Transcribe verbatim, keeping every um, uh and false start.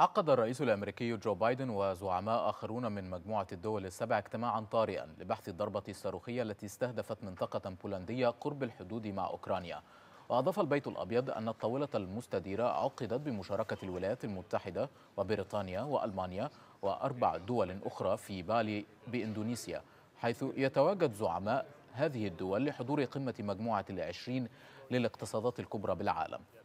عقد الرئيس الأمريكي جو بايدن وزعماء آخرون من مجموعة الدول السبع اجتماعا طارئا لبحث الضربة الصاروخية التي استهدفت منطقة بولندية قرب الحدود مع أوكرانيا. وأضاف البيت الأبيض أن الطاولة المستديرة عقدت بمشاركة الولايات المتحدة وبريطانيا وألمانيا وأربع دول أخرى في بالي بإندونيسيا، حيث يتواجد زعماء هذه الدول لحضور قمة مجموعة العشرين للاقتصادات الكبرى بالعالم.